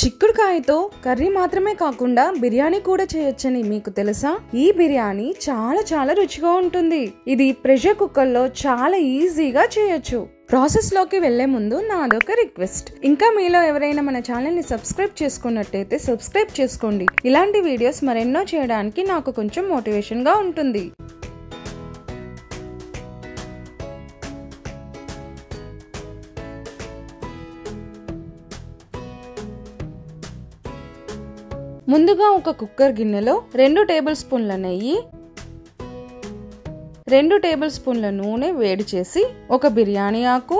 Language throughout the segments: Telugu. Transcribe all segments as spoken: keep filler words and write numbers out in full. చిక్కుడుకాయతో కర్రీ మాత్రమే కాకుండా బిర్యానీ కూడా చేయొచ్చని మీకు తెలుసా? ఈ బిర్యానీ చాలా చాలా రుచిగా ఉంటుంది. ఇది ప్రెషర్ కుక్కర్ లో చాలా ఈజీగా చేయొచ్చు. ప్రాసెస్ లోకి వెళ్లే ముందు నాదొక రిక్వెస్ట్, ఇంకా మీలో ఎవరైనా మన ఛానల్ ని సబ్స్క్రైబ్ చేసుకున్నట్టయితే సబ్స్క్రైబ్ చేసుకోండి. ఇలాంటి వీడియోస్ మరెన్నో చేయడానికి నాకు కొంచెం మోటివేషన్ గా ఉంటుంది. ముందుగా ఒక కుక్కర్ గిన్నెలో రెండు టేబుల్ స్పూన్ల నెయ్యి, రెండు టేబుల్ స్పూన్ల నూనె వేడి చేసి ఒక బిర్యానీ ఆకు,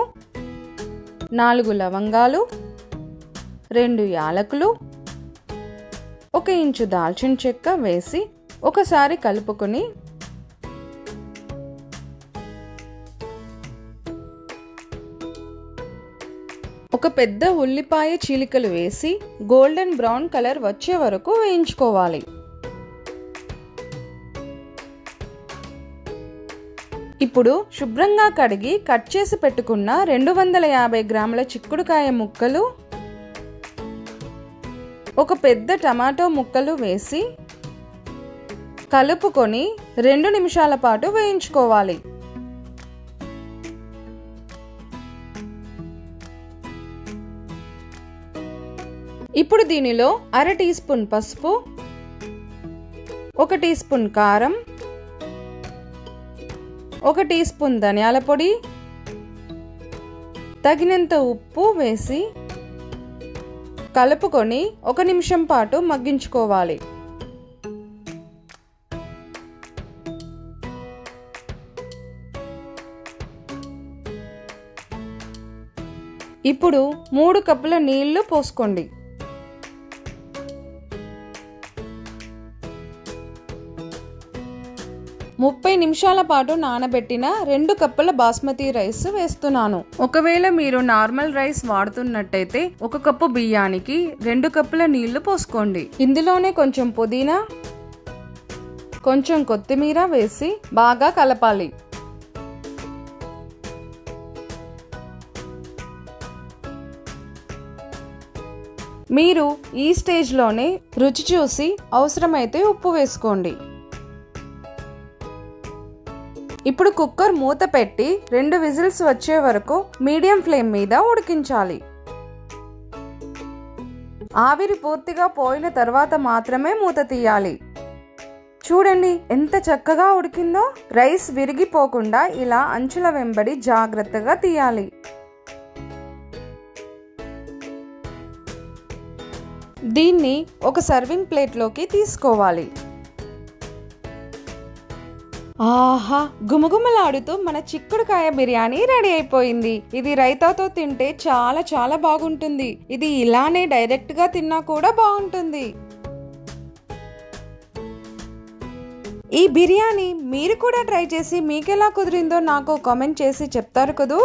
నాలుగు లవంగాలు, రెండు యాలకులు, ఒక ఇంచు దాల్చిన చెక్క వేసి ఒకసారి కలుపుకొని ఒక పెద్ద ఉల్లిపాయ చీలికలు వేసి గోల్డెన్ బ్రౌన్ కలర్ వచ్చే వరకు వేయించుకోవాలి. ఇప్పుడు శుభ్రంగా కడిగి కట్ చేసి పెట్టుకున్న రెండు వందల యాభై గ్రాముల చిక్కుడుకాయ ముక్కలు, ఒక పెద్ద టమాటో ముక్కలు వేసి కలుపుకొని రెండు నిమిషాల పాటు వేయించుకోవాలి. ఇప్పుడు దీనిలో అర టీ స్పూన్ పసుపు, ఒక టీ స్పూన్ కారం, ఒక టీ స్పూన్ ధనియాల పొడి, తగినంత ఉప్పు వేసి కలుపుకొని ఒక నిమిషం పాటు మగ్గించుకోవాలి. ఇప్పుడు మూడు కప్పుల నీళ్లు పోసుకోండి. ముప్పై నిమిషాల పాటు నానబెట్టిన రెండు కప్పుల బాస్మతి రైస్ వేస్తున్నాను. ఒకవేళ మీరు నార్మల్ రైస్ వాడుతున్నట్టయితే ఒక కప్పు బియ్యానికి రెండు కప్పుల నీళ్లు పోసుకోండి. ఇందులోనే కొంచెం పుదీనా, కొంచెం కొత్తిమీర వేసి బాగా కలపాలి. మీరు ఈ స్టేజ్లోనే రుచి చూసి అవసరమైతే ఉప్పు వేసుకోండి. ఇప్పుడు కుక్కర్ మూత పెట్టి రెండు విజిల్స్ వచ్చే వరకు మీడియం ఫ్లేమ్ మీద ఉడికించాలి. ఆవిరి పూర్తిగా పోయిన తర్వాత మాత్రమే మూత తీయాలి. చూడండి ఎంత చక్కగా ఉడికిందో. రైస్ విరిగిపోకుండా ఇలా అంచుల వెంబడి జాగ్రత్తగా తీయాలి. దీన్ని ఒక సర్వింగ్ ప్లేట్లోకి తీసుకోవాలి. ఆహా, గుమగుమలాడుతూ మన చిక్కుడుకాయ బిర్యానీ రెడీ అయిపోయింది. ఇది రైతాతో తింటే చాలా చాలా బాగుంటుంది. ఇది ఇలానే డైరెక్ట్ గా తిన్నా కూడా బాగుంటుంది. ఈ బిర్యానీ మీరు కూడా ట్రై చేసి మీకెలా కుదిరిందో నాకు కామెంట్ చేసి చెప్తారు కదూ.